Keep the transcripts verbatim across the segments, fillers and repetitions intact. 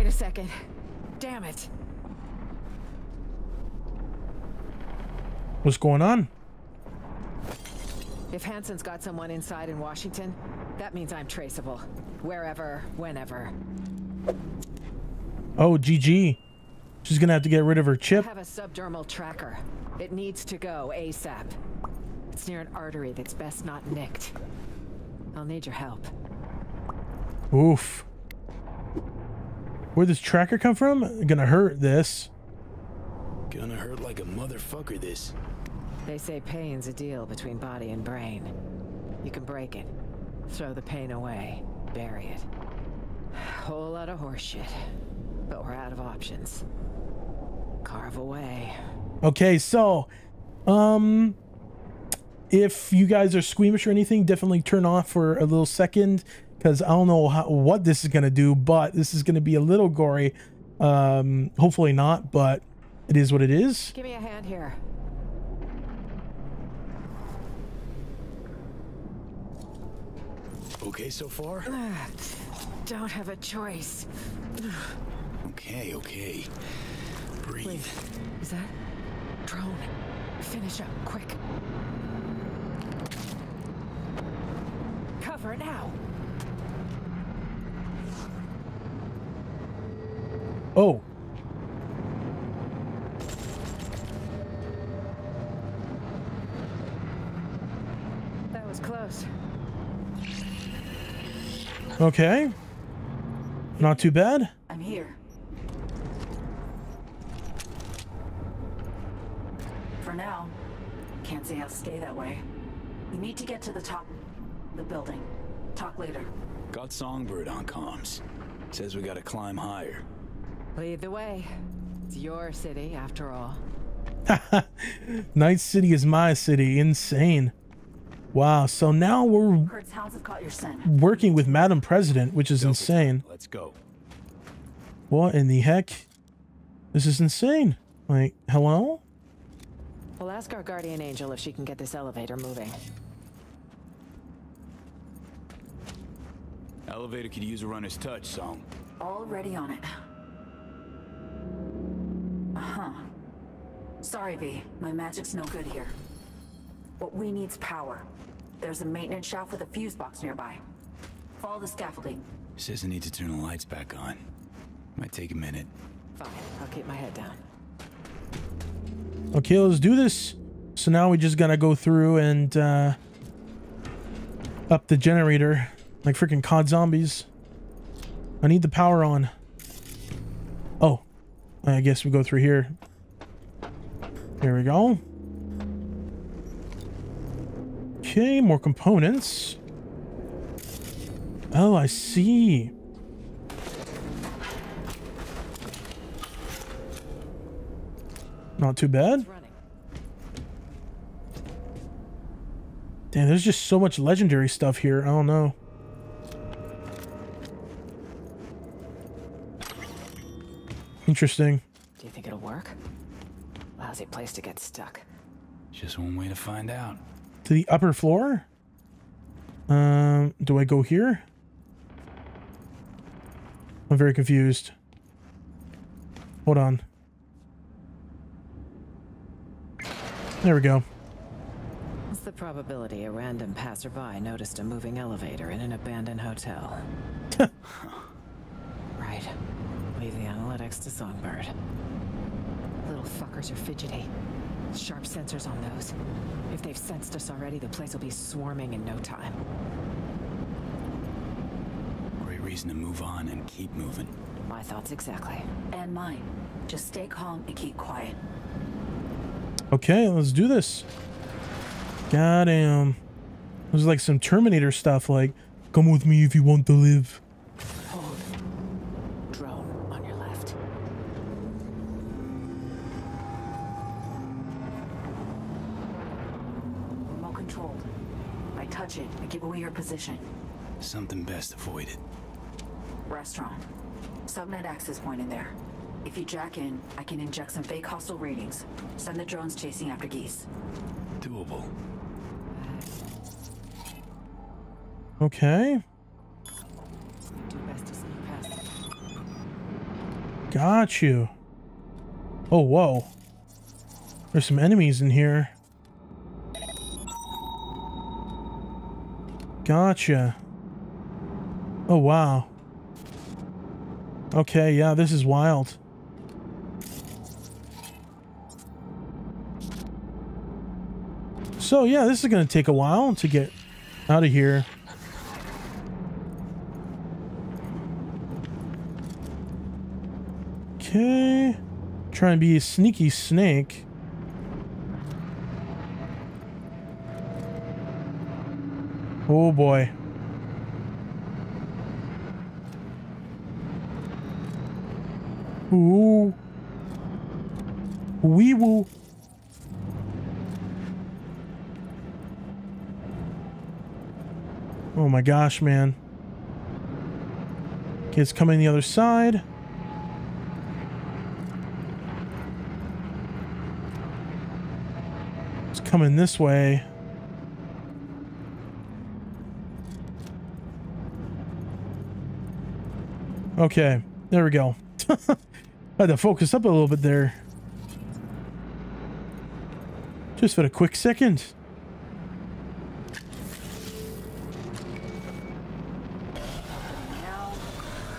Wait a second. Damn it. What's going on? If Hansen's got someone inside in Washington, that means I'm traceable. Wherever, whenever. Oh, G G. She's gonna have to get rid of her chip. I have a subdermal tracker. It needs to go ASAP. It's near an artery that's best not nicked. I'll need your help. Oof. Where'd this tracker come from? Gonna hurt this. Gonna hurt like a motherfucker, this. They say pain's a deal between body and brain. You can break it. Throw the pain away. Bury it. Whole lot of horseshit. But we're out of options. Carve away. Okay, so, um, if you guys are squeamish or anything, definitely turn off for a little second, because I don't know how, what this is going to do, but this is going to be a little gory. Um, hopefully not, but it is what it is. Give me a hand here. Okay so far? Uh, don't have a choice. Okay, okay. Breathe. Wait, is that drone? Finish up, quick. Cover now. Oh. That was close. Okay. Not too bad. I'm here. For now. Can't say I'll stay that way. We need to get to the top of the building. Talk later. Got Songbird on comms. Says we gotta climb higher. Lead the way. It's your city after all. Night City is my city. Insane. Wow, so now we're working with Madam President, which is insane. Let's go. What in the heck? This is insane. Like, hello? We'll ask our guardian angel if she can get this elevator moving. Elevator could use a runner's touch, Song. Already on it. Uh-huh. Sorry, V. My magic's no good here. What we need's power. There's a maintenance shaft with a fuse box nearby. Follow the scaffolding. Says I need to turn the lights back on. Might take a minute. Fine, I'll keep my head down. Okay, let's do this. So now we just gotta go through and uh, up the generator like freaking C O D zombies. I need the power on. Oh, I guess we go through here. There we go. Okay, more components. Oh, I see. Not too bad. Damn, there's just so much legendary stuff here. I don't know. Interesting. Do you think it'll work? Lousy place to get stuck. Just one way to find out. To the upper floor? Um, do I go here? I'm very confused. Hold on. There we go. What's the probability a random passerby noticed a moving elevator in an abandoned hotel? Right. Leave the analytics to Songbird. Little fuckers are fidgety. Sharp sensors on those. If they've sensed us already, the place will be swarming in no time. Great reason to move on and keep moving. My thoughts exactly. And mine. Just stay calm and keep quiet. Okay, let's do this. Goddamn. This is like some Terminator stuff, like, come with me if you want to live. Hold. Drone on your left. Remote controlled. If I touch it, I give away your position. Something best avoided. Restaurant. Subnet access point in there. If you jack in, I can inject some fake hostile readings. Send the drones chasing after geese. Doable. Okay. Do best to sneak past. Got you. Oh, whoa. There's some enemies in here. Gotcha. Oh, wow. Okay, yeah, this is wild. So, yeah, this is going to take a while to get out of here. Okay. Trying to be a sneaky snake. Oh boy. Ooh. Wee woo. Oh my gosh, man. Okay, it's coming the other side. It's coming this way. Okay, there we go. I had to focus up a little bit there. Just for a quick second. Now,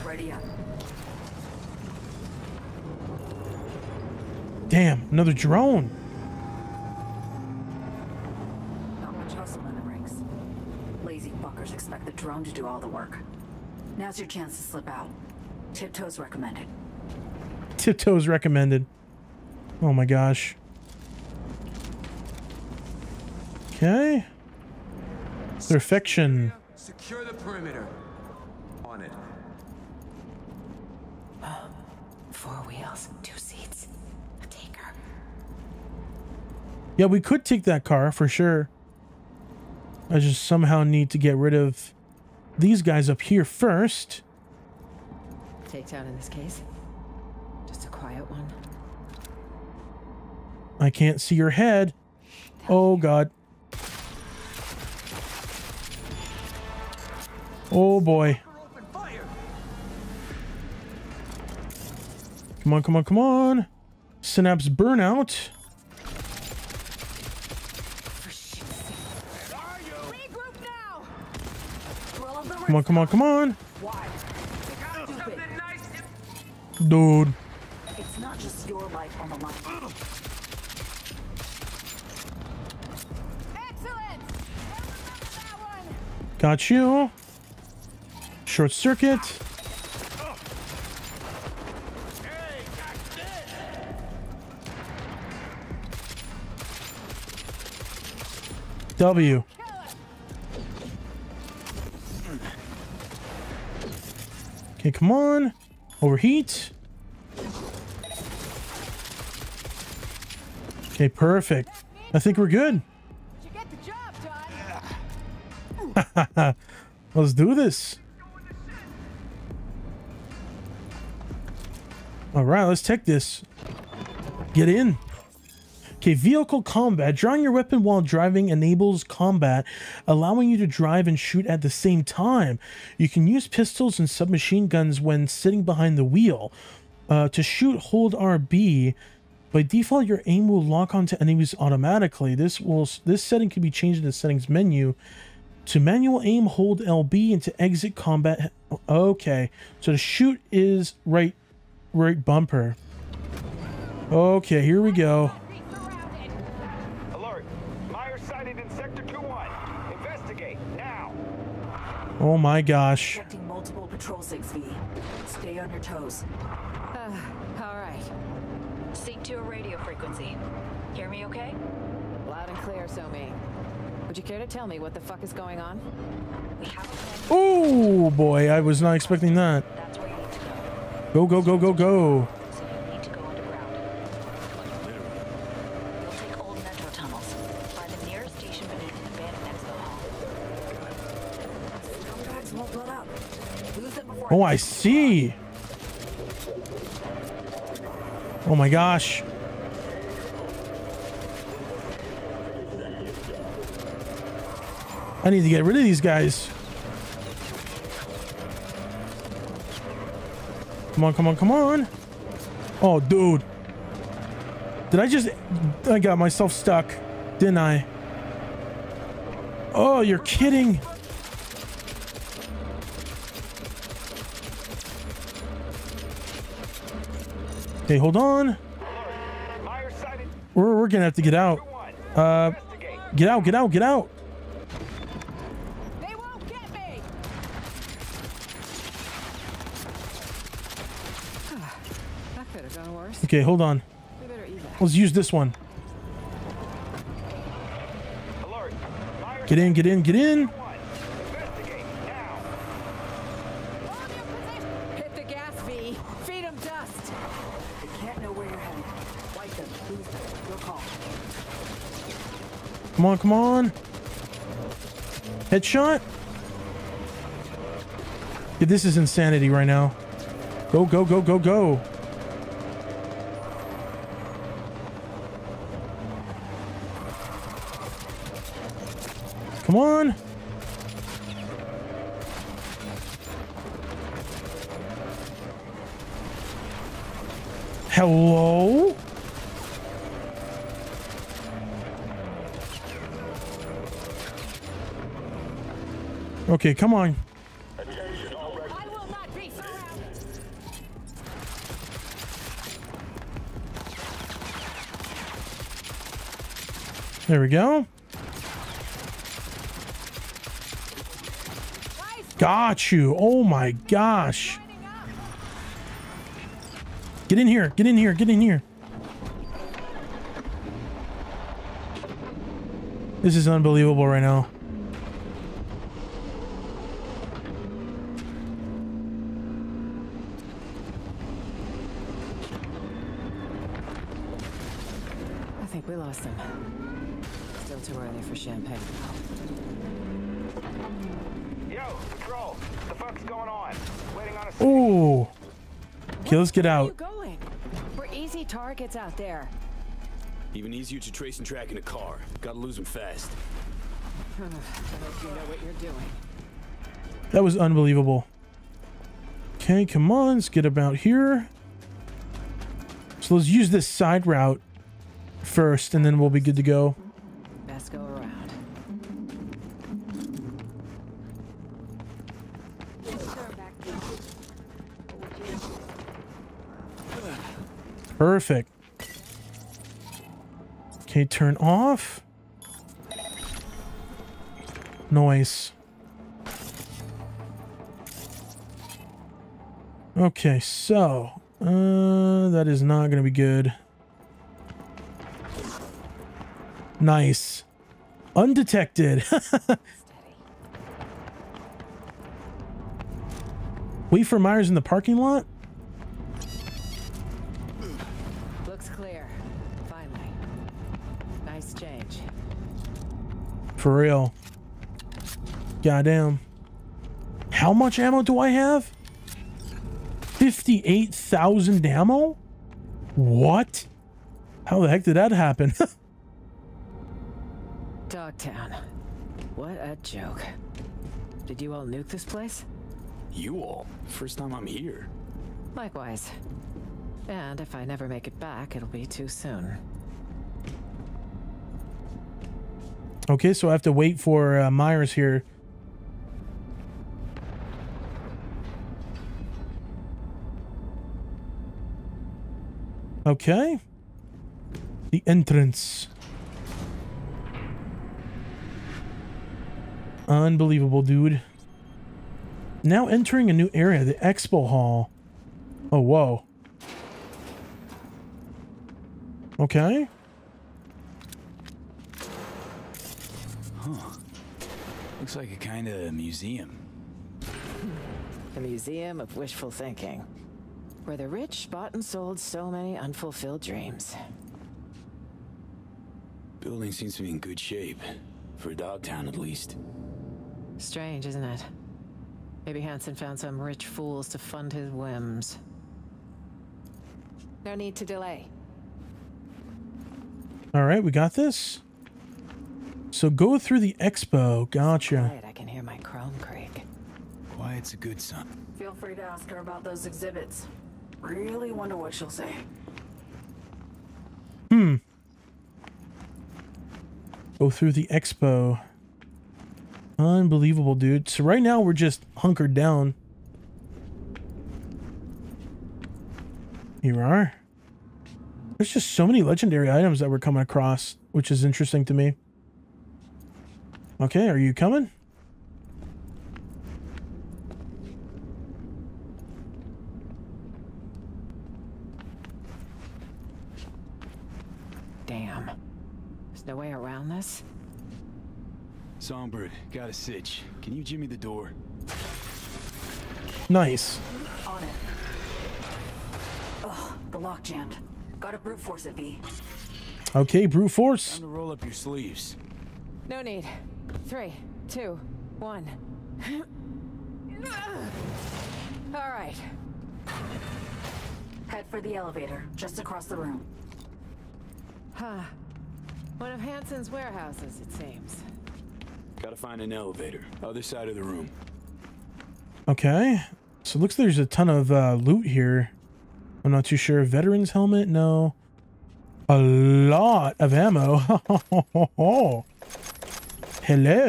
ready up. Damn, another drone. Not much hustle in the ranks. Lazy fuckers expect the drone to do all the work. Now's your chance to slip out. Tiptoes recommended. Tiptoes recommended. Oh my gosh. Okay. Perfection. Secure the perimeter. On it. Uh, four wheels, two seats, a taker. Yeah, we could take that car for sure. I just somehow need to get rid of these guys up here first. Takedown in this case. Just a quiet one. I can't see your head. Oh god. Oh boy. Come on, come on, come on. Synapse burnout. Come on, come on, come on. Dude. It's not just your life on the line. Excellent. Got you. Short circuit. Hey, got this. W. Okay, come on. Overheat. Okay, perfect. I think we're good. You get the job done. Let's do this. All right, let's take this. Get in. Okay, vehicle combat. Drawing your weapon while driving enables combat, allowing you to drive and shoot at the same time. You can use pistols and submachine guns when sitting behind the wheel. Uh, to shoot, hold R B. By default, your aim will lock onto enemies automatically. This will this setting can be changed in the settings menu. To manual aim, hold L B, and to exit combat. Okay, so to shoot is right, right bumper. Okay, here we go. Oh my gosh. Multiple patrols, V. Stay on your toes. Uh, all right. Sync to a radio frequency. Hear me okay? Loud and clear, Somi. Would you care to tell me what the fuck is going on? We have a oh boy, I was not expecting that. That's where you need to go. Go, go, go, go, go. So you need to go underground. You'll take old metro tunnels. Find the nearest station beneath an abandoned expo hall. Oh, I see. Oh my gosh. I need to get rid of these guys. Come on, come on, come on. Oh, dude. Did I just... I got myself stuck, didn't I? Oh, you're kidding. Okay, hold on. We're, we're gonna have to get out. Uh, get out, get out, get out. They won't get me. That could have gone worse. Okay, hold on. Let's use this one. Get in, get in, get in. Hit the gas, V. Feed them dust. They can't know where you're headed. Light them, please. Your call. Come on, come on. Headshot. Yeah, this is insanity right now. Go, go, go, go, go. Come on. Hello? Okay, come on. I will not be surrounded. There we go. Got you. Oh my gosh. Get in here. Get in here. Get in here. This is unbelievable right now. I think we lost them. Still too early for champagne. Oh, okay, let's get out. We're easy targets out there. Even easier to trace and track in a car. Gotta lose them fast. I hope you know what you're doing. That was unbelievable. Okay, come on, let's get about here. So let's use this side route first, and then we'll be good to go. Best go around. Perfect. Okay, turn off. Noise. Okay, so uh, that is not going to be good. Nice. Undetected. Wait for Myers in the parking lot? For real. Goddamn. How much ammo do I have? fifty-eight thousand ammo? What? How the heck did that happen? Dogtown. What a joke. Did you all nuke this place? You all? First time I'm here. Likewise. And if I never make it back, it'll be too soon. Okay, so I have to wait for uh, Myers here. Okay. The entrance. Unbelievable, dude. Now entering a new area, the expo hall. Oh, whoa. Okay. Looks like a kind of museum. The Museum of Wishful Thinking, where the rich bought and sold so many unfulfilled dreams. Building seems to be in good shape, for Dogtown at least. Strange, isn't it? Maybe Hansen found some rich fools to fund his whims. No need to delay. All right, we got this. So go through the expo. Gotcha. Quiet, I can hear my chrome creak. Quiet's a good sign. Feel free to ask her about those exhibits. Really wonder what she'll say. Hmm. Go through the expo. Unbelievable, dude. So right now we're just hunkered down. Here we are. There's just so many legendary items that we're coming across, which is interesting to me. Okay, are you coming? Damn. There's no way around this? Songbird, got a sitch. Can you jimmy the door? Nice. On it. Ugh, the lock jammed. Gotta brute force it, V. Okay, brute force. Time to roll up your sleeves. No need. Three, two, one. All right. Head for the elevator, just across the room. Huh. One of Hansen's warehouses, it seems. Gotta find an elevator. Other side of the room. Okay. So it looks like there's a ton of uh, loot here. I'm not too sure. Veteran's helmet? No. A lot of ammo. Hello.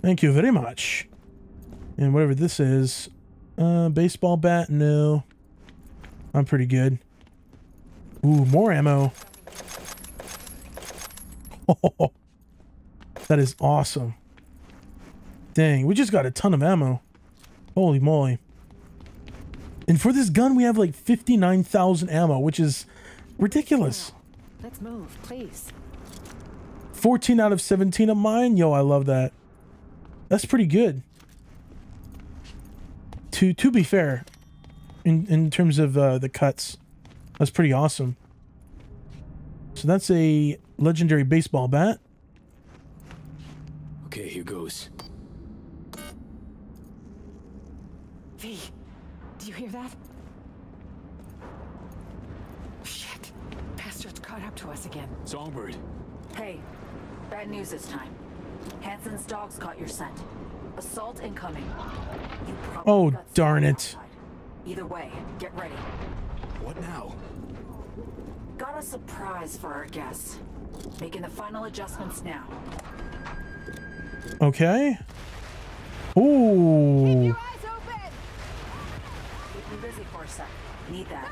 Thank you very much. And whatever this is. Uh, baseball bat? No. I'm pretty good. Ooh, more ammo. That is awesome. Dang, we just got a ton of ammo. Holy moly. And for this gun, we have like fifty-nine thousand ammo, which is ridiculous. Let's move, please. fourteen out of seventeen of mine. Yo, I love that. That's pretty good. To to be fair, in, in terms of uh, the cuts, that's pretty awesome. So that's a legendary baseball bat. Okay, here goes. V, do you hear that? Shit. Bastard's caught up to us again. Songbird. Hey, bad news this time. Hansen's dogs caught your scent. Assault incoming. You probably oh, got darn it. Outside. Either way, get ready. What now? Got a surprise for our guests. Making the final adjustments now. Okay. Ooh. Keep your eyes open. Keep me busy for a sec. Need that.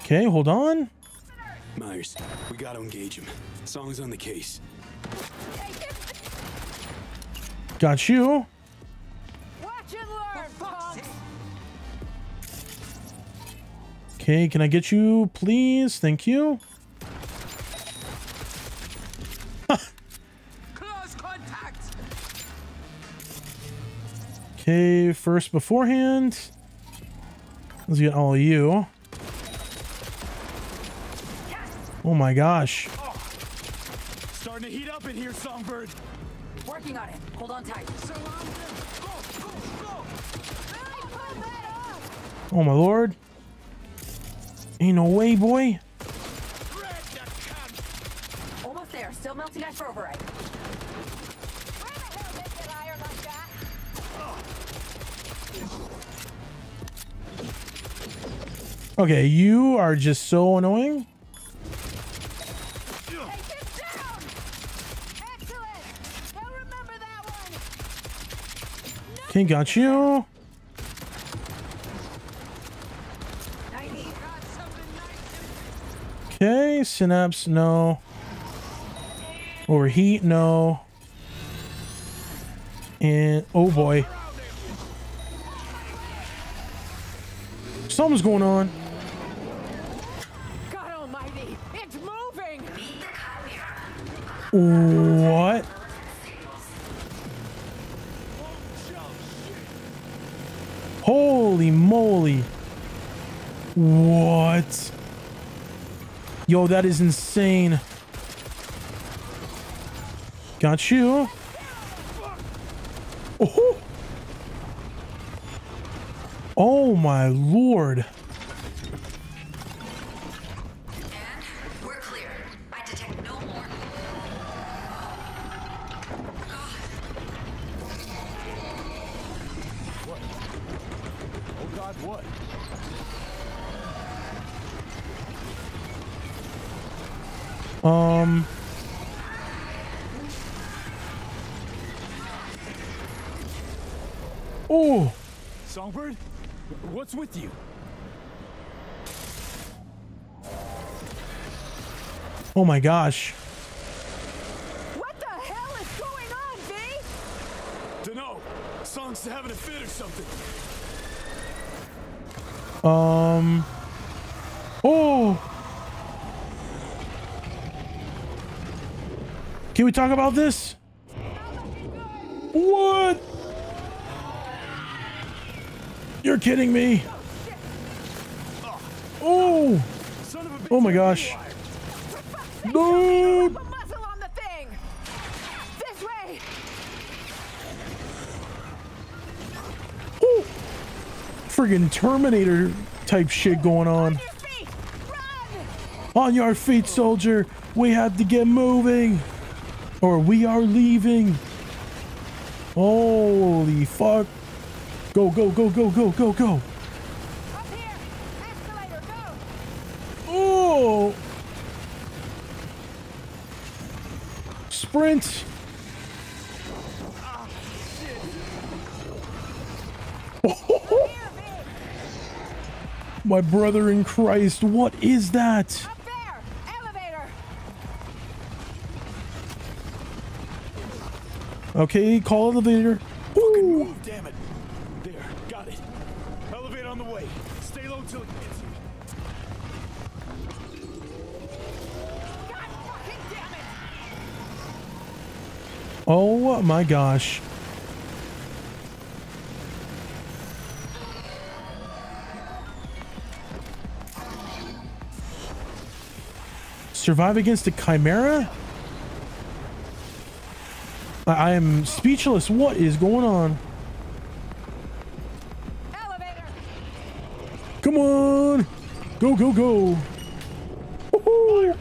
Okay, hold on. Myers, we gotta engage him. Song's on the case. Got you. Watch and learn, punks. Okay, can I get you, please? Thank you. Okay, first beforehand. Let's get all of you. Oh my gosh. Oh. Starting to heat up in here, Songbird. Working on it. Hold on tight. So on go, go, go. I pulled that off. Oh my lord. Ain't no way, boy. Almost there. Still melting ice for override. Okay, you are just so annoying. Take it down. Excellent. I'll remember that one. Okay, got you. Okay, synapse, no. Overheat, no. And oh boy. Something's going on. What? Holy moly. What? Yo, that is insane. Got you. Oh, oh my lord. thought would. Um. Oh. Songbird, what's with you? Oh my gosh. What the hell is going on, V? Dunno. Song's having a fit or something. Um. Oh. Can we talk about this? What? You're kidding me. Oh. Oh my gosh. Dude. Oh. Friggin' Terminator type shit going on. On your feet, soldier. We have to get moving. Or we are leaving. Holy fuck. Go, go, go, go, go, go, go. Up here. Escalator, go. Oh. Sprint. Oh, shit. My brother in Christ, what is that? Okay, call elevator. Fucking move, damn it. There, got it. Elevator on the way. Stay low till it gets you. God fucking damn it. Oh my gosh. Survive against a chimera? I am speechless. What is going on? Elevator. Come on. Go, go, go. Woohoo.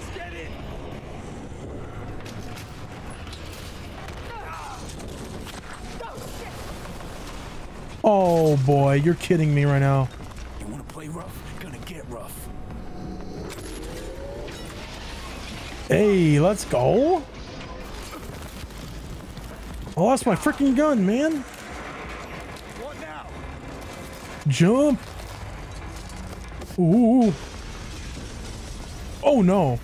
Oh boy, you're kidding me right now. You want to play rough? Gonna get rough. Hey, let's go. I lost my freaking gun, man. What now? Jump. Ooh. Oh no.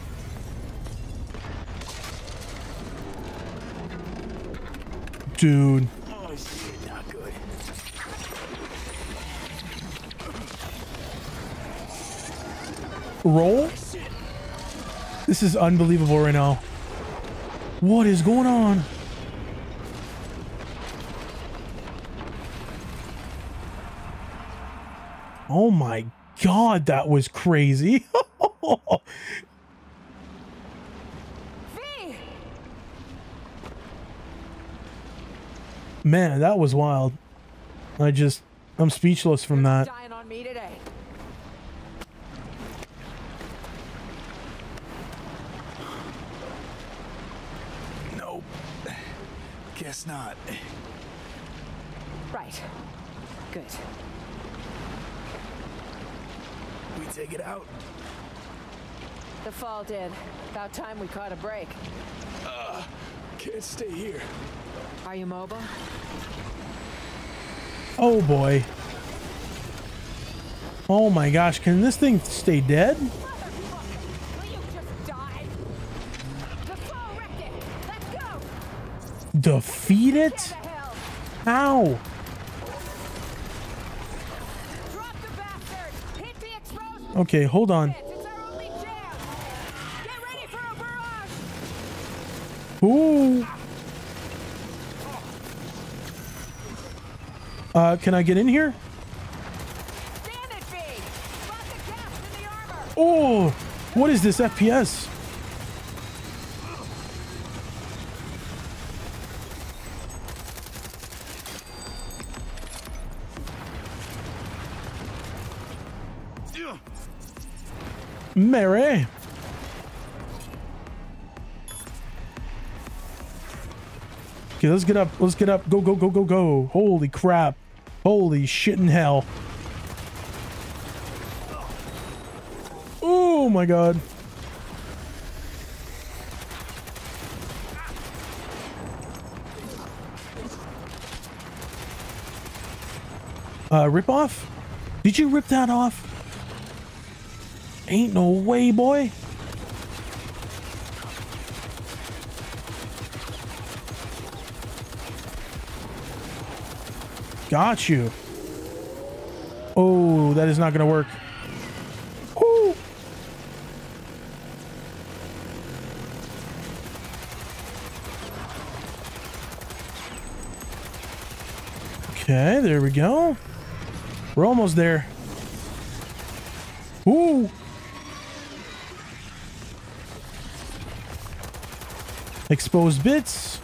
Dude. Oh shit, not good. Roll? This is unbelievable right now. What is going on? Oh my God, that was crazy. V. Man, that was wild. I just, I'm speechless from that. Dying on me today. Nope. Guess not. Right. Good. We take it out. The fall did. About time we caught a break. Uh, can't stay here. Are you mobile? Oh boy. Oh my gosh, can this thing stay dead? Motherfucker, will you just die? The fall wrecked it. Let's go. Defeat it? How? Okay, hold on. It's our only chance. Get ready for a barrage. Ooh. Uh, can I get in here? Stand it, V. Spot the gaps in the armor. Oh, what is this F P S? Mary. Okay, let's get up. Let's get up. Go, go, go, go, go. Holy crap. Holy shit in hell. my god. Uh, rip off? Did you rip that off? Ain't no way, boy. Got you. Oh, that is not gonna work. Ooh. Okay, there we go. We're almost there. Ooh. Exposed bits.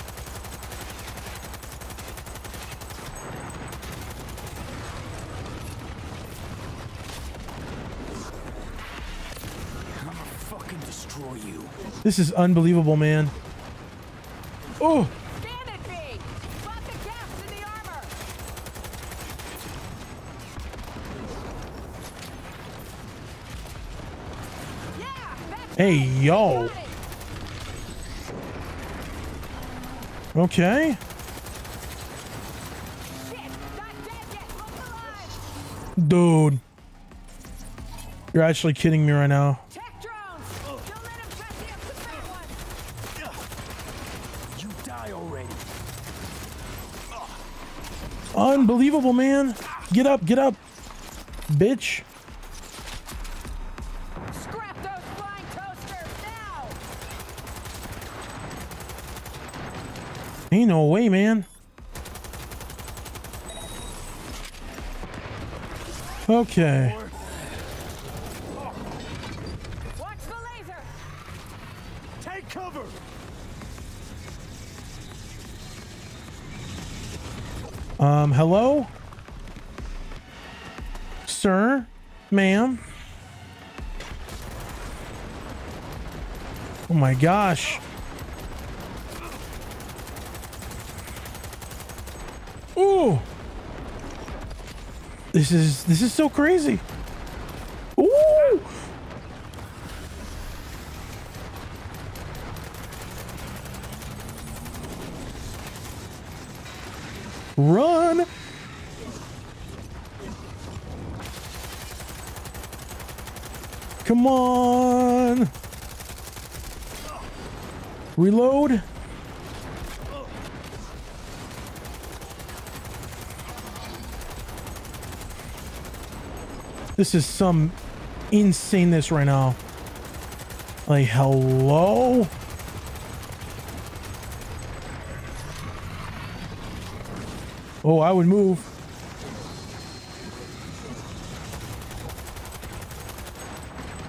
This is unbelievable, man. Oh! Damn it, V! Spot the gaps in the armor. Yeah, that's hey, yo. Okay. Shit, not dead yet. Look alive. Dude. You're actually kidding me right now. Unbelievable, man. Get up, get up, bitch. Scrap those flying toasters now. Ain't no way, man. Okay. Watch the laser. Take cover. Um, hello? Sir? Ma'am? Oh my gosh. Ooh! This is, this is so crazy. Ooh! Run! Come on! Reload! This is some insaneness right now. Like, hello? Oh, I would move.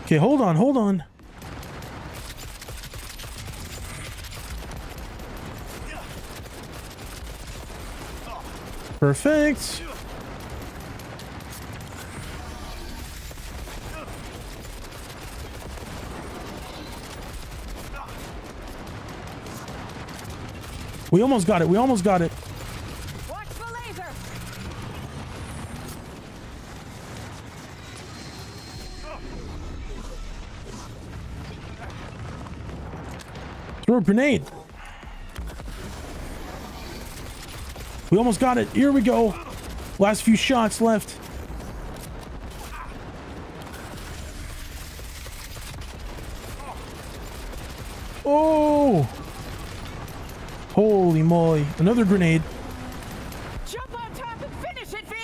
Okay, hold on, hold on. Perfect. We almost got it, we almost got it. Grenade. We almost got it. Here we go. Last few shots left. Oh, holy moly. Another grenade. Jump on top and finish it, V.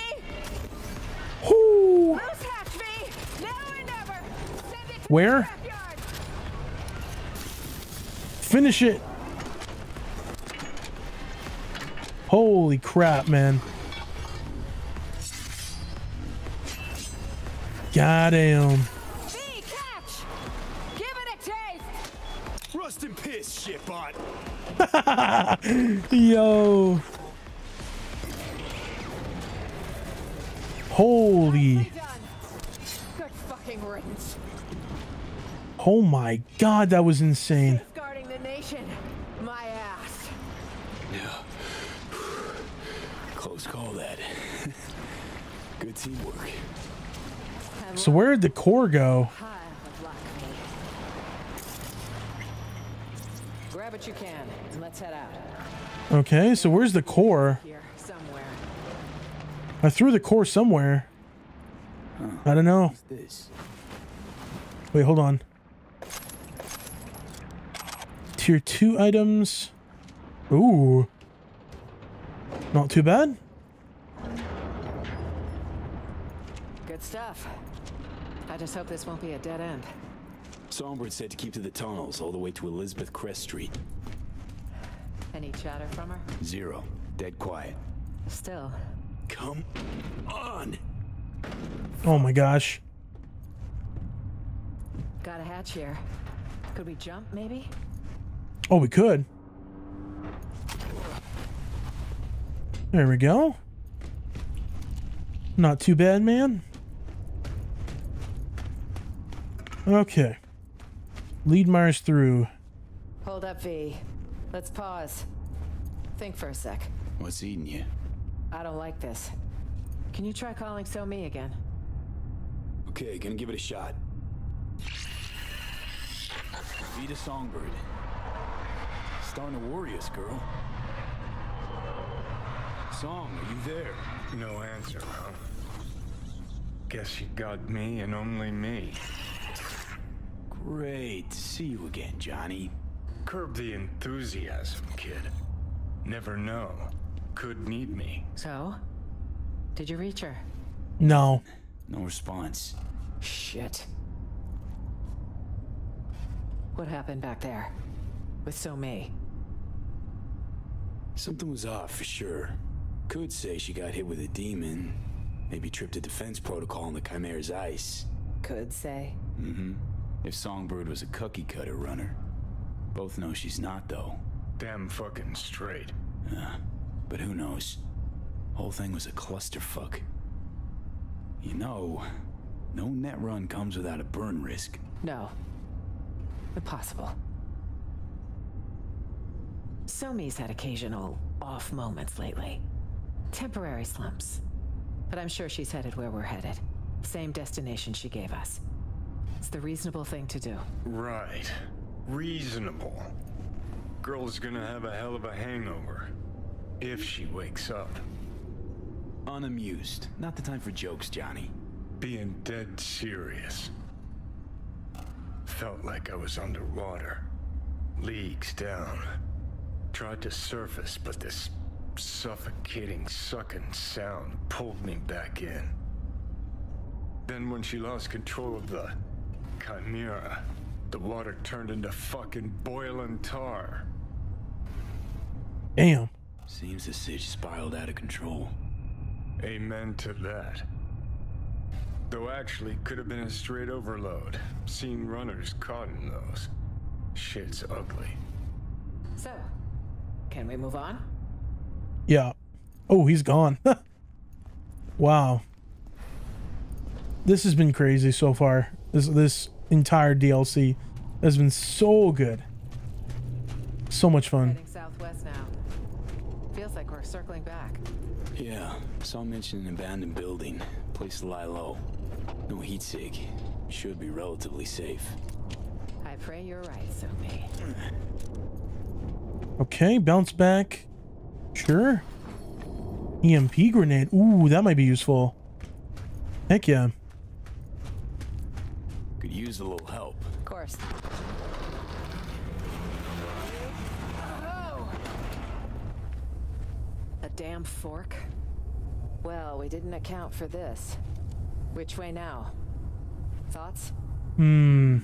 Whoo. Loose hatch, V. Now or never. Send it to where? Finish it. Holy crap, man. Goddamn. V, catch. Give it a taste. Rust and piss, shitbot. Yo. Holy. Good fucking riddance. Oh my god, that was insane. My ass. Yeah. Close call that. Good teamwork. So where did the core go? grab what you can and let's head out. Okay, so where's the core? Here, somewhere. I threw the core somewhere. Huh. I don't know. This? Wait, hold on. Tier two items. Ooh. Not too bad. Good stuff. I just hope this won't be a dead end. Songbird said to keep to the tunnels all the way to Elizabeth Crest Street. Any chatter from her? Zero. Dead quiet. Still. Come on! Oh my gosh. Got a hatch here. Could we jump, maybe? Oh, we could. There we go. Not too bad, man. Okay. Lead Myers through. Hold up, V. Let's pause. Think for a sec. What's eating you? I don't like this. Can you try calling So Me again? Okay, gonna give it a shot. V to Songbird. Starting to worry us, girl. Song, are you there? No answer, huh? Guess you got me and only me. Great to see you again, Johnny. Curb the enthusiasm, kid. Never know. Could need me. So? Did you reach her? No. No response. Shit. What happened back there? With So Me? Something was off for sure. Could say she got hit with a demon. Maybe tripped a defense protocol on the Chimera's ice. Could say? Mm-hmm. If Songbird was a cookie-cutter runner. Both know she's not, though. Damn fucking straight. Uh, but who knows? Whole thing was a clusterfuck. You know, no net run comes without a burn risk. No. Impossible. Somi's had occasional off moments lately. Temporary slumps. But I'm sure she's headed where we're headed. Same destination she gave us. It's the reasonable thing to do. Right. Reasonable. Girl's gonna have a hell of a hangover. If she wakes up. Unamused. Not the time for jokes, Johnny. Being dead serious. Felt like I was underwater. Leagues down. Tried to surface, but this suffocating, sucking sound pulled me back in. Then when she lost control of the Chimera, the water turned into fucking boiling tar. Damn. Seems the siege spiraled out of control. Amen to that. Though actually could have been a straight overload. Seen runners caught in those. Shit's ugly. So, can we move on? Yeah. Oh, he's gone. Wow. This has been crazy so far. This this entire D L C has been so good. So much fun. Heading southwest now. Feels like we're circling back. Yeah. Saw mention an abandoned building. Place to lie low. No heat sig. Should be relatively safe. I pray you're right, Sophie. Okay, bounce back. Sure. E M P grenade. Ooh, that might be useful. Heck yeah. Could use a little help. Of course. Oh. A damn fork? Well, we didn't account for this. Which way now? Thoughts? Hmm.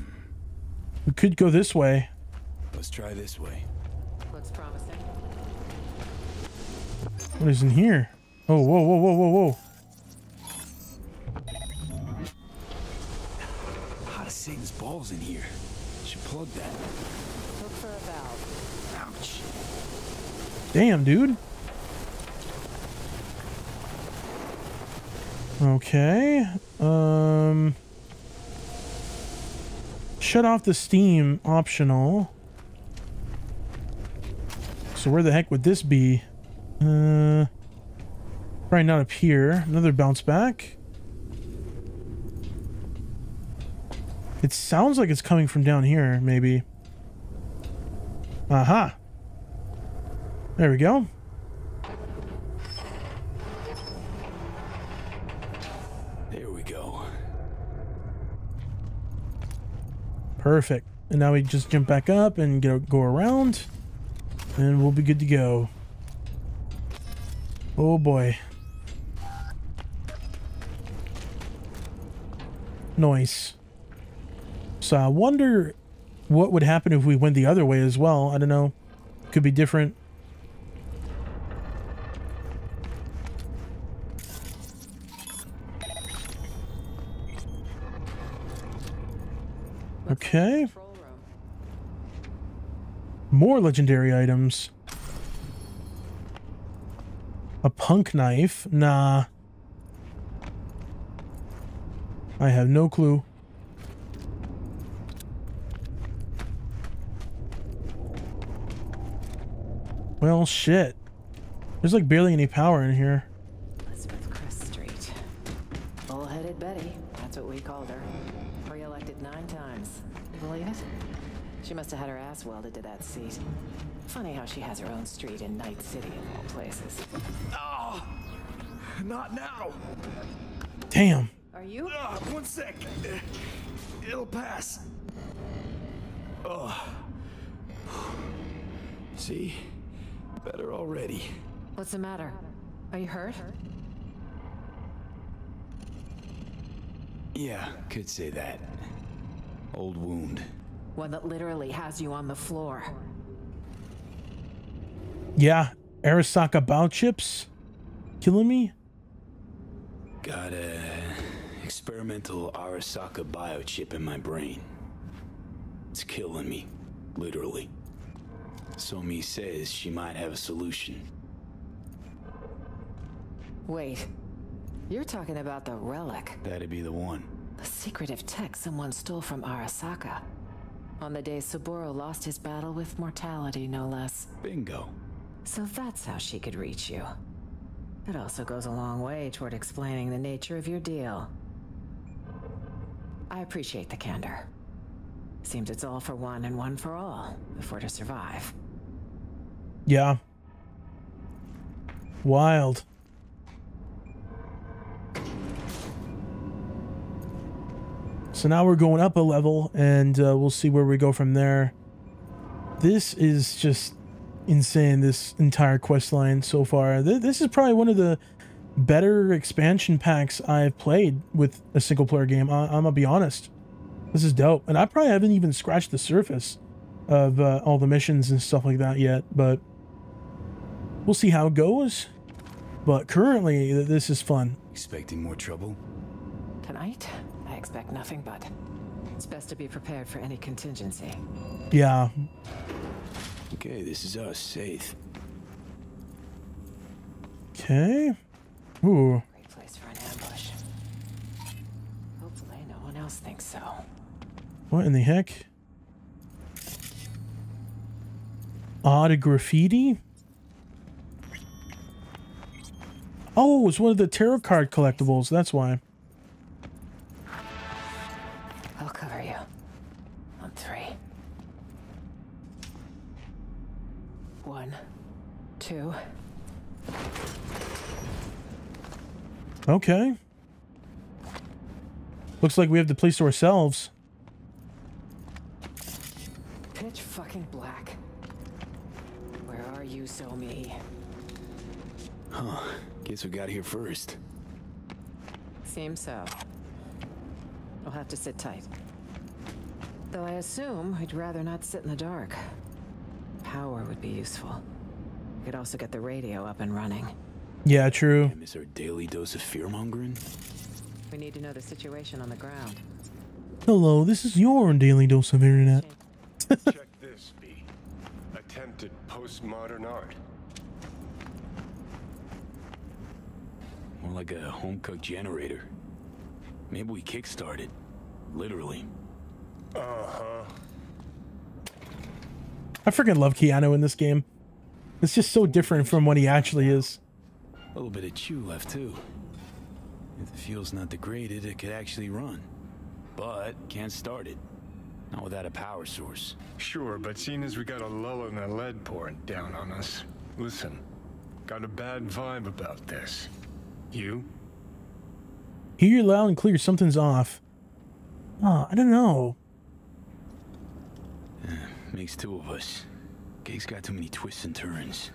We could go this way. Let's try this way. Looks promising. What is in here? Oh, whoa, whoa, whoa, whoa, whoa. Satan's balls in here. Should plug that. Look for a valve. Ouch. Damn, dude. Okay. Um. Shut off the steam. Optional. So where the heck would this be? Uh. Probably not up here. Another bounce back. It sounds like it's coming from down here, maybe. Aha. There we go. There we go. Perfect. And now we just jump back up and get, go around. And we'll be good to go. Oh boy. Nice. So I wonder what would happen if we went the other way as well. I don't know. Could be different. Okay. More legendary items. A punk knife? Nah. I have no clue. Well, shit. There's like barely any power in here. Elizabeth Crest Street. Bull-headed Betty. That's what we called her. Re-elected nine times. You believe it? She must have had her ass welded to that seat. Funny how she has her own street in Night City of all places. Oh, not now. Damn. Are you? Uh, one sec. It'll pass. Oh. See? Better already. What's the matter? Are you hurt? Yeah, could say that. Old wound. One that literally has you on the floor. Yeah, Arasaka bow chips killing me. Got a experimental Arasaka biochip in my brain. It's killing me, literally. Somi says she might have a solution. Wait, you're talking about the relic? That'd be the one. The secretive tech someone stole from Arasaka. On the day Saburo lost his battle with mortality, no less. Bingo. So that's how she could reach you. It also goes a long way toward explaining the nature of your deal. I appreciate the candor. Seems it's all for one and one for all, if we're to survive. Yeah. Wild. So now we're going up a level, and uh, we'll see where we go from there. This is just insane, this entire quest line so far. Th this is probably one of the better expansion packs I've played with a single-player game. I I'm gonna be honest. This is dope. And I probably haven't even scratched the surface of uh, all the missions and stuff like that yet, but we'll see how it goes. But currently, th this is fun. Expecting more trouble? Tonight? I expect nothing but. It's best to be prepared for any contingency. Yeah. Okay, this is our safe. Okay. Ooh. Great place for an ambush. Hopefully no one else thinks so. What in the heck? Odd graffiti? Oh, it's one of the tarot card collectibles, that's why. Okay. Looks like we have the place to ourselves. Pitch fucking black. Where are you, Somi? Huh. Guess we got here first. Seems so. I'll have to sit tight. Though I assume I'd rather not sit in the dark. Power would be useful. We could also get the radio up and running. Yeah, true. Is there a daily dose of fear-mongering? We need to know the situation on the ground. Hello, this is your daily dose of internet. Check this, V. Attempted postmodern art. More like a home-cooked generator. Maybe we kickstarted. Literally. Uh-huh. I freaking love Keanu in this game. It's just so different from what he actually is. A little bit of chew left, too. If the fuel's not degraded, it could actually run. But, can't start it. Not without a power source. Sure, but seeing as we got a lull in the lead pouring down on us, listen, got a bad vibe about this. You? Hear loud and clear, something's off. Oh, I don't know. Uh, makes two of us. Gig's got too many twists and turns.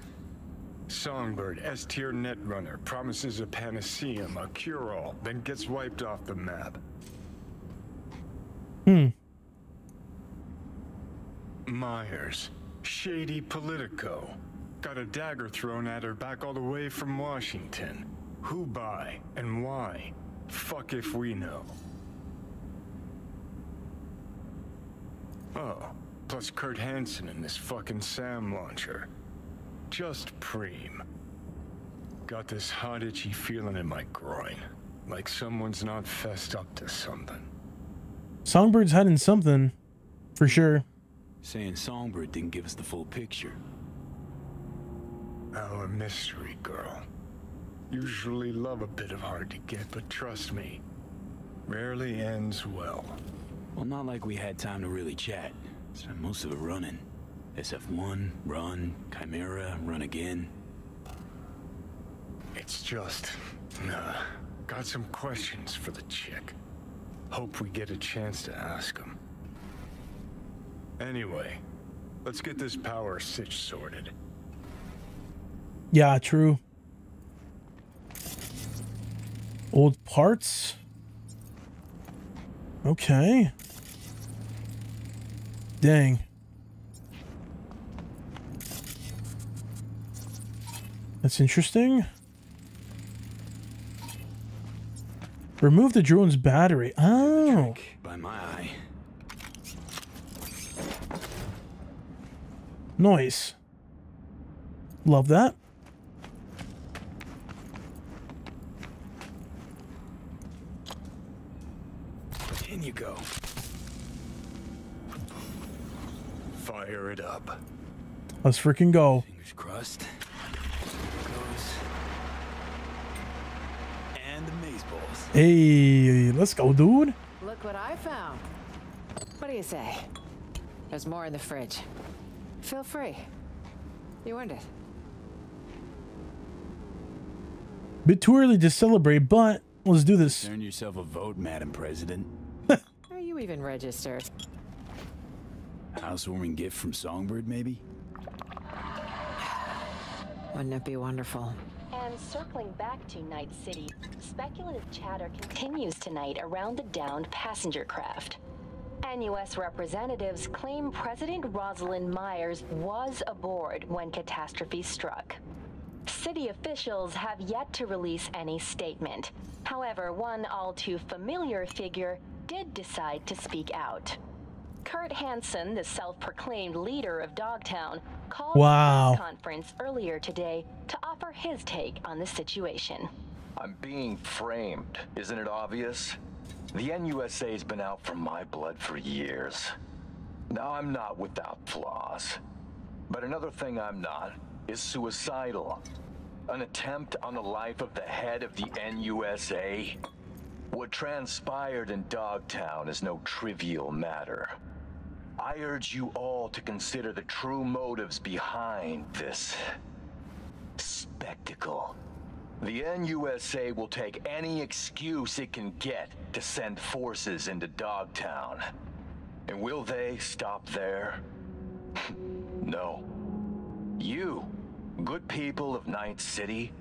Songbird, S-tier netrunner, promises a panaceum, a cure-all, then gets wiped off the map. Hmm. Myers, shady politico. Got a dagger thrown at her back all the way from Washington. Who by and why? Fuck if we know. Oh, plus Kurt Hansen and this fucking SAM launcher. Just preem. Got this hot itchy feeling in my groin. Like someone's not fessed up to something. Songbird's hiding something, for sure. Saying Songbird didn't give us the full picture. Our mystery girl. Usually love a bit of hard to get, but trust me, rarely ends well. Well, not like we had time to really chat. Spent most of it running. S F one, run, Chimera, run again. It's just, uh, got some questions for the chick. Hope we get a chance to ask them. Anyway, let's get this power sitch sorted. Yeah, true. Old parts. Okay. Dang. That's interesting. Remove the drone's battery. Oh. By my eye. Noise. Love that. In you go. Fire it up. Let's freaking go. Fingers crossed. And the maze balls. Hey, let's go, dude. Look what I found. What do you say? There's more in the fridge. Feel free. You earned it. Bit too early to celebrate, but let's do this. Earn yourself a vote, Madam President. Are you even registered? Housewarming gift from Songbird, maybe? Wouldn't it be wonderful? And circling back to Night City, speculative chatter continues tonight around the downed passenger craft. N U S representatives claim President Rosalind Myers was aboard when catastrophe struck. City officials have yet to release any statement. However, one all too familiar figure did decide to speak out. Kurt Hansen, the self-proclaimed leader of Dogtown, called wow. a conference earlier today to offer his take on the situation. I'm being framed, isn't it obvious? The N U S A's been out for my blood for years. Now, I'm not without flaws, but another thing I'm not is suicidal. An attempt on the life of the head of the N U S A. What transpired in Dogtown is no trivial matter. I urge you all to consider the true motives behind this spectacle. The N U S A will take any excuse it can get to send forces into Dogtown. And will they stop there? No. You, good people of Night City,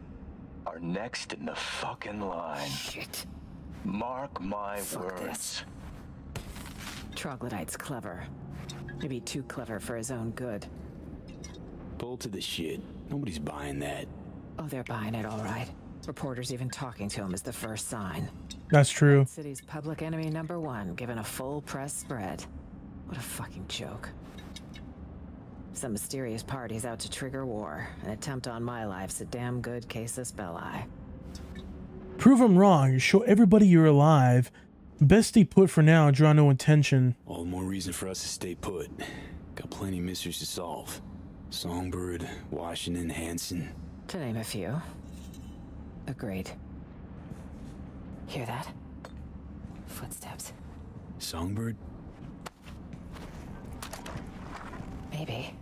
are next in the fucking line. Shit. Mark my Fuck words. This. Troglodyte's clever. Maybe too clever for his own good. Bull to the shit. Nobody's buying that. Oh, they're buying it, all right. Reporters even talking to him is the first sign. That's true. Night City's public enemy number one, given a full press spread. What a fucking joke. Some mysterious party's out to trigger war. An attempt on my life's a damn good casus belli. Prove them wrong. Show everybody you're alive. Best stay put for now. Draw no attention. All the more reason for us to stay put. Got plenty of mysteries to solve. Songbird, Washington, Hansen. To name a few. Agreed. Hear that? Footsteps. Songbird? Maybe.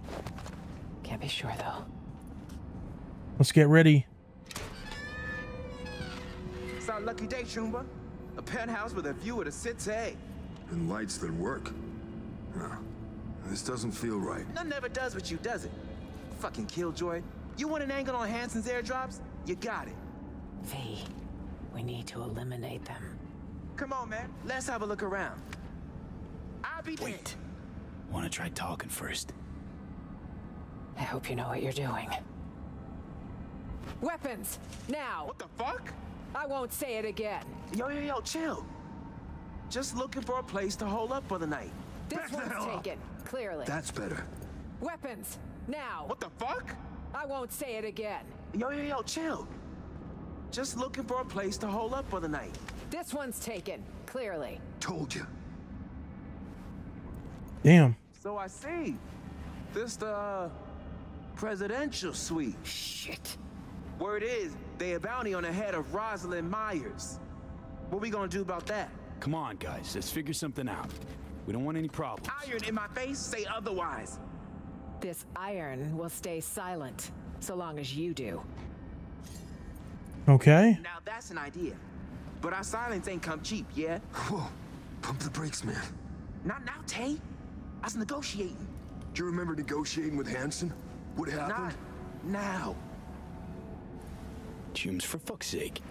Can't be sure, though. Let's get ready. It's our lucky day, Shumba. A penthouse with a view of the city. And lights that work. Huh. This doesn't feel right. Nothing ever does what you, does it? Fucking killjoy. You want an angle on Hansen's airdrops? You got it. V, we need to eliminate them. Come on, man. Let's have a look around. I'll be dead. Want to try talking first? I hope you know what you're doing. Weapons! Now! What the fuck? I won't say it again. Yo, yo, yo, chill. Just looking for a place to hold up for the night. This one's taken, clearly. That's better. Weapons! Now! What the fuck? I won't say it again. Yo, yo, yo, chill. Just looking for a place to hold up for the night. This one's taken, clearly. Told you. Damn. So I see. This the uh, presidential suite. Shit. Word is, they a bounty on the head of Rosalind Myers. What we gonna do about that? Come on, guys. Let's figure something out. We don't want any problems. Iron in my face, say otherwise. This iron will stay silent, so long as you do. Okay. Now that's an idea. But our silence ain't come cheap, yeah? Whoa. Pump the brakes, man. Not now, Tay. I was negotiating. Do you remember negotiating with Hansen? What happened? Not now. Chums, for fuck's sake.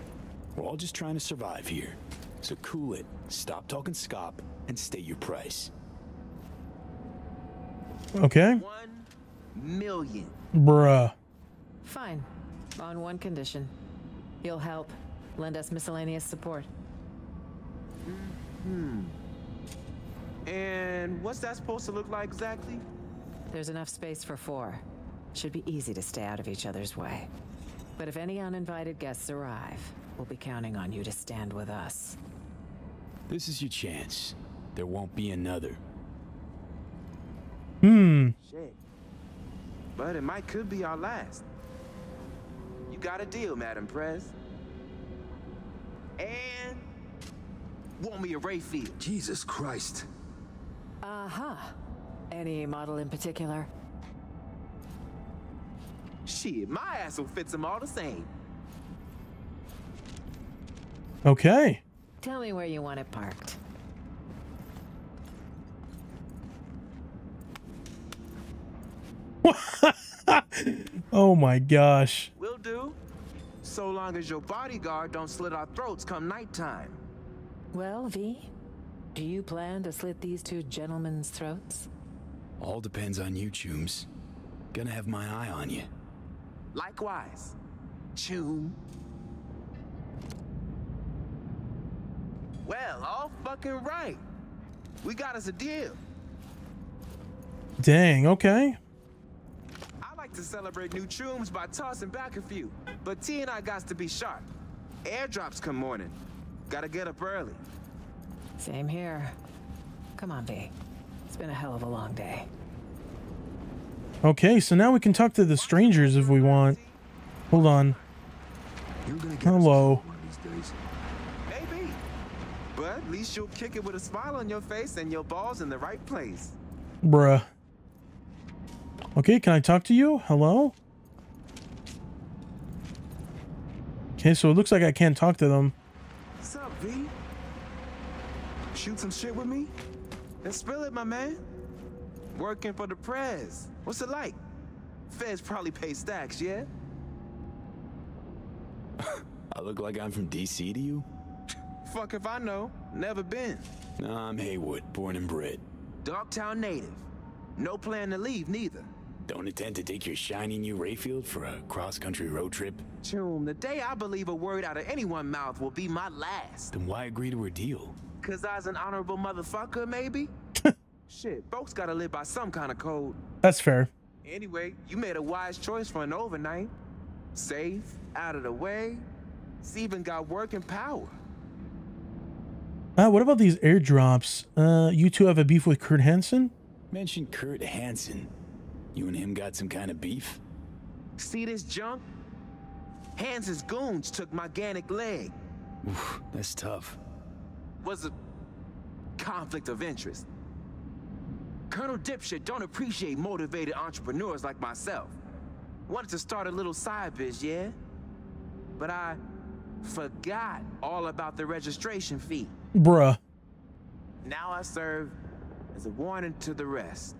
We're all just trying to survive here. So cool it, stop talking scop, and state your price. Okay. One million. Bruh. Fine. On one condition. You'll help. Lend us miscellaneous support. Hmm. And what's that supposed to look like exactly? There's enough space for four. Should be easy to stay out of each other's way. But if any uninvited guests arrive, we'll be counting on you to stand with us. This is your chance. There won't be another. Hmm. Shit. But it might could be our last. You got a deal, Madam Prez. And want me a Rayfield. Jesus Christ. Uh-huh. Any model in particular? Shit, my asshole fits them all the same. Okay. Tell me where you want it parked. Oh my gosh. Will do. So long as your bodyguard don't slit our throats come nighttime. Well, V, do you plan to slit these two gentlemen's throats? All depends on you, Chooms. Gonna have my eye on you. Likewise, Choom. Well, all fucking right. We got us a deal. Dang, okay. I like to celebrate new Chooms by tossing back a few, but T and I got to be sharp. Airdrops come morning. Gotta get up early. Same here. Come on, V. It's been a hell of a long day. Okay, so now we can talk to the strangers if we want. Hold on. Hello. Maybe. But at least you'll kick it with a smile on your face and your balls in the right place. Bruh. Okay, can I talk to you? Hello? Okay, so it looks like I can't talk to them. What's up, V? Shoot some shit with me? Let's spill it, my man. Working for the Prez. What's it like? Feds probably pay stacks, yeah? I look like I'm from D C to you? Fuck if I know. Never been. Nah, I'm Heywood, born and bred. Dogtown native. No plan to leave, neither. Don't intend to take your shiny new Rayfield for a cross-country road trip? Choom, the day I believe a word out of anyone's mouth will be my last. Then why agree to a deal? Cause I was an honorable motherfucker, maybe? Shit, folks gotta live by some kind of code. That's fair. Anyway, you made a wise choice for an overnight. Safe, out of the way. It's even got work and power. Uh, what about these airdrops? Uh, you two have a beef with Kurt Hansen? Mention Kurt Hansen. You and him got some kind of beef? See this junk? Hansen's goons took my organic leg. Oof, that's tough. Was a conflict of interest. Colonel Dipshit don't appreciate motivated entrepreneurs like myself. Wanted to start a little side biz, yeah? But I forgot all about the registration fee. Bruh. Now I serve as a warning to the rest.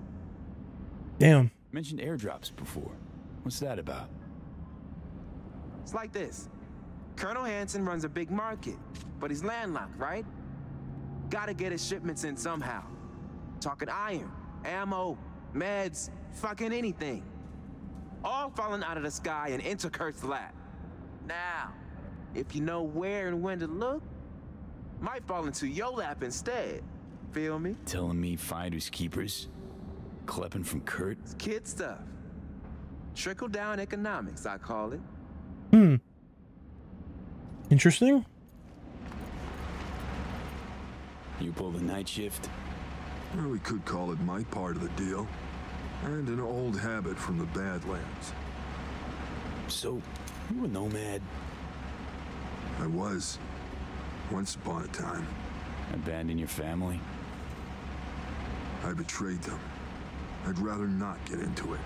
Damn. Mentioned airdrops before. What's that about? It's like this. Colonel Hansen runs a big market, but he's landlocked, right? Gotta get his shipments in somehow. Talking iron, ammo, meds, fucking anything. All falling out of the sky and into Kurt's lap. Now, if you know where and when to look, might fall into your lap instead. Feel me? Telling me finders keepers? Klepping from Kurt? It's kid stuff. Trickle down economics, I call it. Hmm. Interesting. You pull the night shift? Or we could call it my part of the deal. And an old habit from the Badlands. So, you were a nomad? I was. Once upon a time. Abandon your family? I betrayed them. I'd rather not get into it.